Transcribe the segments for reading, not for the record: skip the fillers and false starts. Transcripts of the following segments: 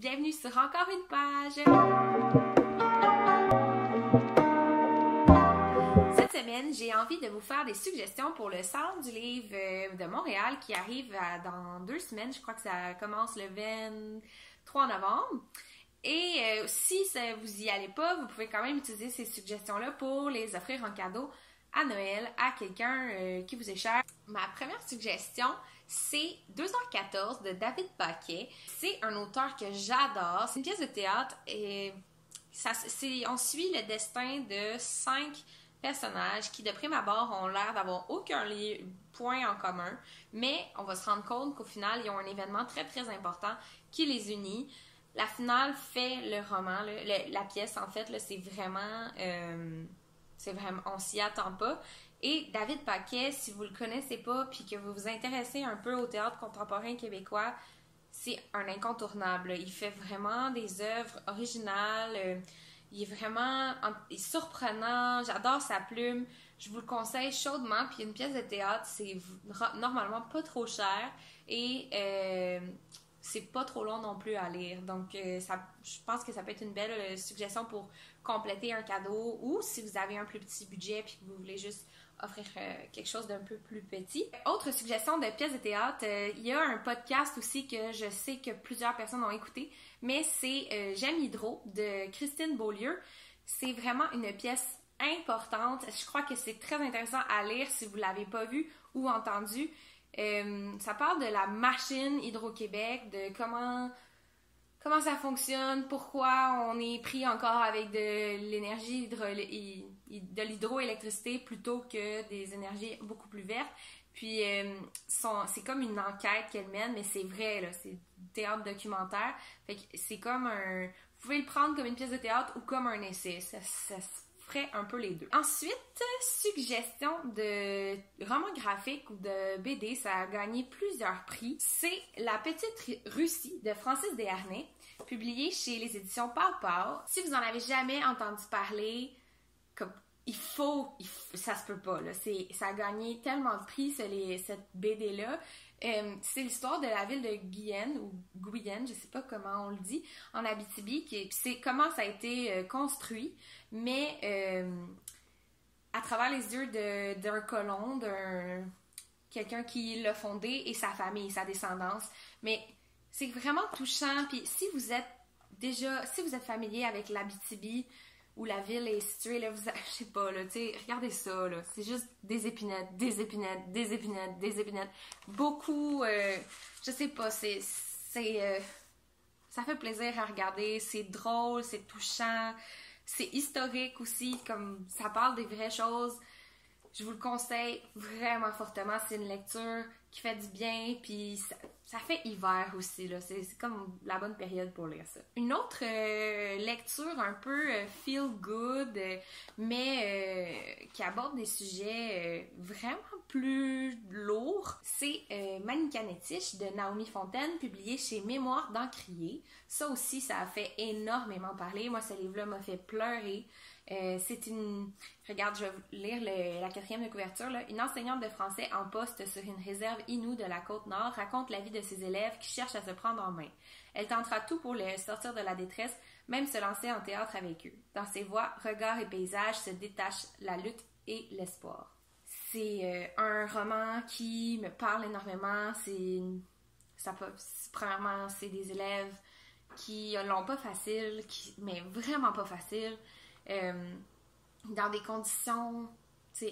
Bienvenue sur Encore une page! Cette semaine, j'ai envie de vous faire des suggestions pour le Salon du livre de Montréal qui arrive dans 2 semaines. Je crois que ça commence le 23 novembre. Et si vous y allez pas, vous pouvez quand même utiliser ces suggestions-là pour les offrir en cadeau à Noël à quelqu'un qui vous est cher. Ma première suggestion, c'est 2h14 de David Paquet. C'est un auteur que j'adore. C'est une pièce de théâtre et on suit le destin de 5 personnages qui, de prime abord, ont l'air d'avoir aucun point en commun, mais on va se rendre compte qu'au final, ils ont un événement très très important qui les unit. La finale fait le roman, la pièce en fait, c'est vraiment... on s'y attend pas. Et David Paquet, si vous le connaissez pas puis que vous vous intéressez un peu au théâtre contemporain québécois, c'est un incontournable. Il fait vraiment des œuvres originales. Il est vraiment surprenant. J'adore sa plume. Je vous le conseille chaudement. Puis une pièce de théâtre, c'est normalement pas trop cher et c'est pas trop long non plus à lire. Donc, je pense que ça peut être une belle suggestion pour compléter un cadeau ou si vous avez un plus petit budget puis que vous voulez juste offrir quelque chose d'un peu plus petit. Autre suggestion de pièces de théâtre, il y a un podcast aussi que je sais que plusieurs personnes ont écouté, mais c'est J'aime Hydro de Christine Beaulieu. C'est vraiment une pièce importante. Je crois que c'est très intéressant à lire si vous ne l'avez pas vu ou entendu. Ça parle de la machine Hydro-Québec, de comment ça fonctionne, pourquoi on est pris encore avec de l'énergie de l'hydroélectricité plutôt que des énergies beaucoup plus vertes. Puis c'est comme une enquête qu'elle mène, mais c'est vrai, c'est du théâtre documentaire. Fait que c'est comme vous pouvez le prendre comme une pièce de théâtre ou comme un essai. Ça se un peu les deux. Ensuite, suggestion de roman graphique ou de BD, ça a gagné plusieurs prix. C'est La Petite Russie de Francis Desharnais, publié chez les éditions Pow Pow. Si vous en avez jamais entendu parler, ça se peut pas, là. Ça a gagné tellement de prix, cette BD-là. C'est l'histoire de la ville de Guyenne, ou Guyenne, je sais pas comment on le dit, en Abitibi. C'est comment ça a été construit, mais à travers les yeux d'un colon, quelqu'un qui l'a fondé, et sa famille, sa descendance. Mais c'est vraiment touchant. Puis si vous êtes familier avec l'Abitibi, où la ville est située, là, je sais pas, là, tu sais, regardez ça, là, c'est juste des épinettes, des épinettes, des épinettes, des épinettes, beaucoup, je sais pas, ça fait plaisir à regarder, c'est drôle, c'est touchant, c'est historique aussi, comme ça parle des vraies choses, je vous le conseille vraiment fortement, c'est une lecture qui fait du bien, puis ça fait hiver aussi, là. C'est comme la bonne période pour lire ça. Une autre lecture un peu feel good, mais qui aborde des sujets vraiment plus lourds, c'est Manikanetish de Naomi Fontaine, publié chez Mémoires d'encrier. Ça aussi, ça a fait énormément parler. Moi, ce livre-là m'a fait pleurer. Regarde, je vais lire la 4e de couverture, là. Une enseignante de français en poste sur une réserve Innu de la Côte-Nord raconte la vie de ses élèves qui cherchent à se prendre en main. Elle tentera tout pour les sortir de la détresse, même se lancer en théâtre avec eux. Dans ses voix, regards et paysages se détachent la lutte et l'espoir. C'est un roman qui me parle énormément. Premièrement, c'est des élèves qui l'ont pas facile, mais vraiment pas facile. Dans des conditions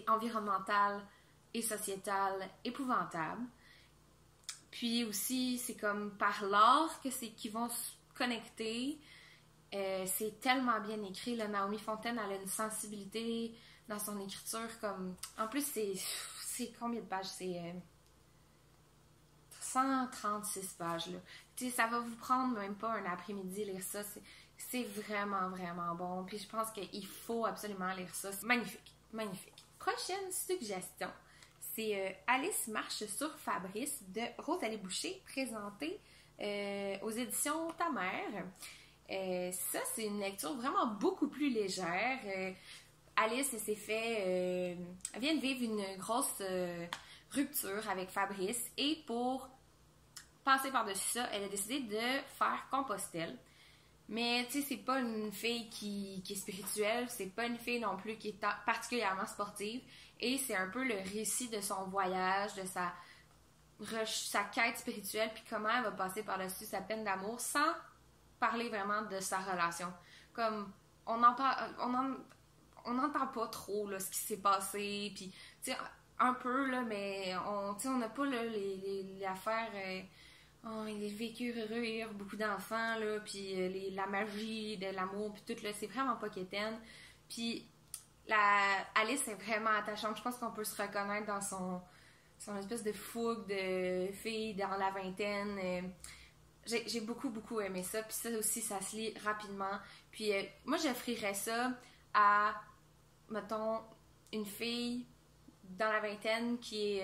environnementales et sociétales épouvantables. Puis aussi, c'est comme par l'art qu'ils vont se connecter. C'est tellement bien écrit. Là, Naomi Fontaine, elle a une sensibilité dans son écriture. Comme... En plus, c'est combien de pages? C'est 136 pages. Là. Ça va vous prendre même pas un après-midi lire ça. C'est vraiment, vraiment bon. Puis je pense qu'il faut absolument lire ça. C'est magnifique, magnifique. Prochaine suggestion, c'est Alice marche sur Fabrice de Rosalie Roy-Boucher, présentée aux éditions Ta mère. Ça, c'est une lecture vraiment beaucoup plus légère. Alice, elle vient de vivre une grosse rupture avec Fabrice et pour passer par-dessus ça, elle a décidé de faire Compostelle. Mais tu sais, c'est pas une fille qui est spirituelle, c'est pas une fille non plus qui est particulièrement sportive. Et c'est un peu le récit de son voyage, de sa quête spirituelle, puis comment elle va passer par-dessus sa peine d'amour sans parler vraiment de sa relation. Comme, on n'entend pas trop là, ce qui s'est passé, puis tu sais, un peu, là, mais on n'a pas l'affaire... oh, il a vécu heureux, il a eu beaucoup d'enfants, là, puis la magie de l'amour, puis tout, là, c'est vraiment pas quétaine. Puis Alice est vraiment attachante. Je pense qu'on peut se reconnaître dans son espèce de fougue de fille dans la vingtaine. J'ai beaucoup, beaucoup aimé ça. Puis ça aussi, ça se lit rapidement. Puis moi, j'offrirais ça à, mettons, une fille dans la vingtaine qui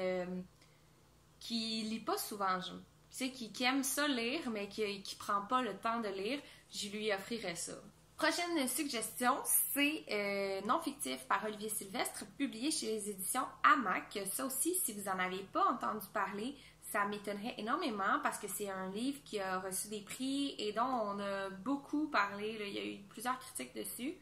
lit pas souvent, genre. Tu sais, qui aime ça lire, mais qui prend pas le temps de lire, je lui offrirais ça. Prochaine suggestion, c'est Non fictif par Olivier Sylvestre, publié chez les éditions AMAC. Ça aussi, si vous n'en avez pas entendu parler, ça m'étonnerait énormément parce que c'est un livre qui a reçu des prix et dont on a beaucoup parlé. Là, il y a eu plusieurs critiques dessus.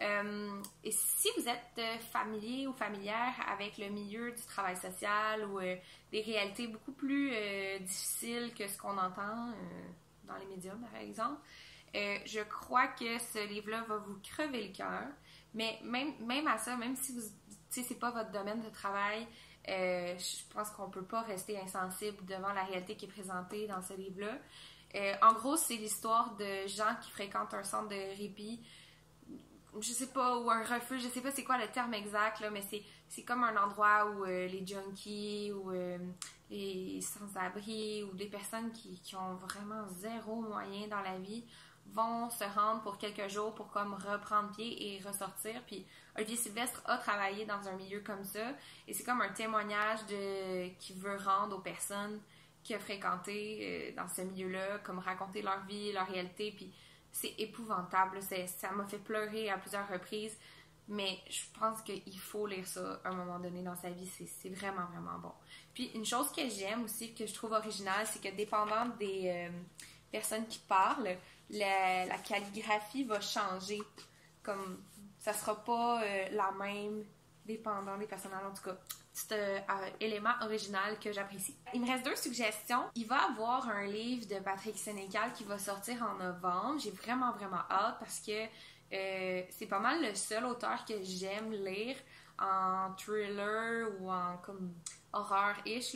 Et si vous êtes familier ou familière avec le milieu du travail social ou des réalités beaucoup plus difficiles que ce qu'on entend dans les médias, par exemple, je crois que ce livre-là va vous crever le cœur. Mais même à ça, même si vous, tu sais, c'est pas votre domaine de travail, je pense qu'on peut pas rester insensible devant la réalité qui est présentée dans ce livre-là. En gros, c'est l'histoire de gens qui fréquentent un centre de répit, je sais pas, ou un refuge, je sais pas c'est quoi le terme exact, là, mais c'est comme un endroit où les junkies ou les sans-abri ou des personnes qui ont vraiment zéro moyen dans la vie vont se rendre pour quelques jours pour comme reprendre pied et ressortir. Puis Olivier Sylvestre a travaillé dans un milieu comme ça et c'est comme un témoignage de qu'il veut rendre aux personnes qu'il a fréquentées dans ce milieu-là, comme raconter leur vie, leur réalité, puis c'est épouvantable, ça m'a fait pleurer à plusieurs reprises, mais je pense qu'il faut lire ça à un moment donné dans sa vie, c'est vraiment, vraiment bon. Puis une chose que j'aime aussi, que je trouve originale, c'est que dépendant des personnes qui parlent, la calligraphie va changer, comme ça sera pas la même dépendant des personnes. En tout cas, c'est un élément original que j'apprécie. Il me reste deux suggestions. Il va y avoir un livre de Patrick Sénécal qui va sortir en novembre. J'ai vraiment, vraiment hâte parce que c'est pas mal le seul auteur que j'aime lire en thriller ou en comme horreur-ish.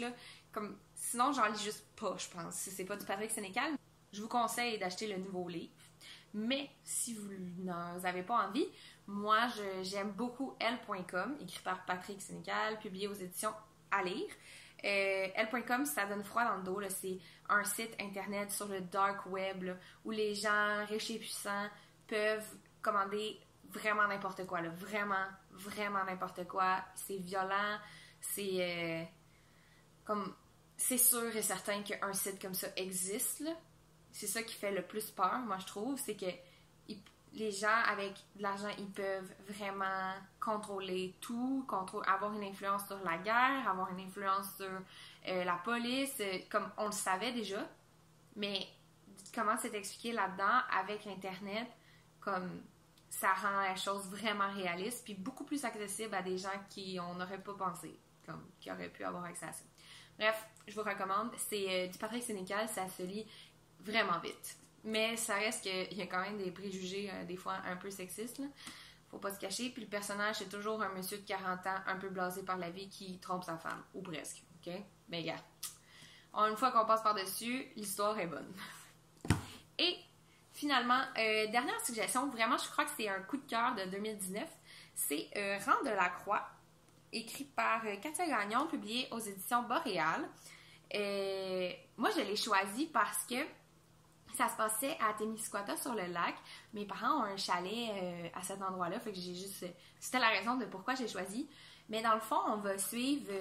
Sinon, j'en lis juste pas, je pense, si c'est pas du Patrick Sénécal. Je vous conseille d'acheter le nouveau livre. Mais si vous n'en avez pas envie, moi j'aime beaucoup Hell.com, écrit par Patrick Sénécal, publié aux éditions à lire. Hell.com, ça donne froid dans le dos, c'est un site internet sur le dark web là, où les gens riches et puissants peuvent commander vraiment n'importe quoi, là, vraiment, vraiment n'importe quoi. C'est violent, c'est sûr et certain qu'un site comme ça existe, là. C'est ça qui fait le plus peur, moi, je trouve, c'est que les gens avec de l'argent, ils peuvent vraiment contrôler tout, avoir une influence sur la guerre, avoir une influence sur la police, comme on le savait déjà, mais comment c'est expliqué là-dedans avec Internet, comme ça rend la chose vraiment réaliste, puis beaucoup plus accessible à des gens qui on n'aurait pas pensé, comme qui auraient pu avoir accès à ça. Bref, je vous recommande, c'est du Patrick Sénécal, ça se lit vraiment vite. Mais ça reste qu'il y a quand même des préjugés, des fois un peu sexistes, là. Faut pas se cacher. Puis le personnage, c'est toujours un monsieur de 40 ans, un peu blasé par la vie, qui trompe sa femme. Ou presque, ok? Mais gars, une fois qu'on passe par-dessus, l'histoire est bonne. Et finalement, dernière suggestion, vraiment, je crois que c'est un coup de cœur de 2019, c'est Rang de la Croix, écrit par Catherine Gagnon, publié aux éditions Boréal. Moi, je l'ai choisi parce que ça se passait à Témiscouata-sur-le-Lac. Mes parents ont un chalet à cet endroit-là, fait que j'ai juste... C'était la raison de pourquoi j'ai choisi. Mais dans le fond, on va suivre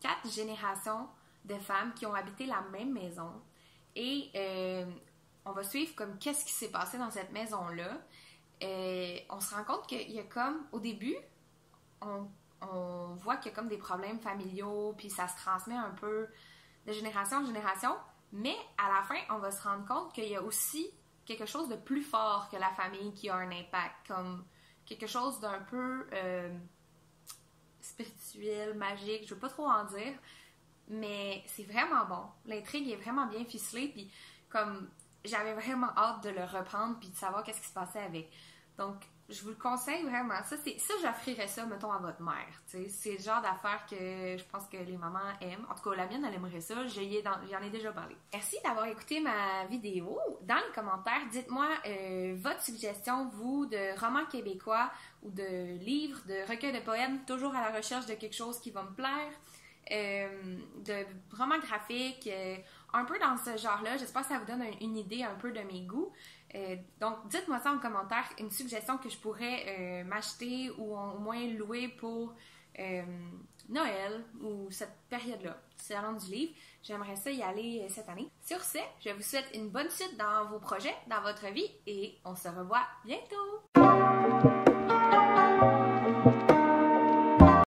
4 générations de femmes qui ont habité la même maison. Et on va suivre comme qu'est-ce qui s'est passé dans cette maison-là. On se rend compte qu'il y a comme... Au début, on voit qu'il y a comme des problèmes familiaux, puis ça se transmet un peu de génération en génération. Mais à la fin, on va se rendre compte qu'il y a aussi quelque chose de plus fort que la famille qui a un impact, comme quelque chose d'un peu spirituel, magique, je veux pas trop en dire, mais c'est vraiment bon. L'intrigue est vraiment bien ficelée, puis comme j'avais vraiment hâte de le reprendre puis de savoir qu'est-ce qui se passait avec. Donc, je vous le conseille vraiment. Ça j'offrirais ça, mettons, à votre mère. T'sais. C'est le genre d'affaire que je pense que les mamans aiment. En tout cas, la mienne, elle aimerait ça. J'en ai déjà parlé. Merci d'avoir écouté ma vidéo. Dans les commentaires, dites-moi votre suggestion, vous, de romans québécois ou de livres, de recueils de poèmes, toujours à la recherche de quelque chose qui va me plaire. De romans graphiques, un peu dans ce genre-là. J'espère que ça vous donne une idée un peu de mes goûts. Donc, dites-moi ça en commentaire, une suggestion que je pourrais m'acheter ou au moins louer pour Noël ou cette période-là, Salon du livre. J'aimerais ça y aller cette année. Sur ce, je vous souhaite une bonne suite dans vos projets, dans votre vie et on se revoit bientôt!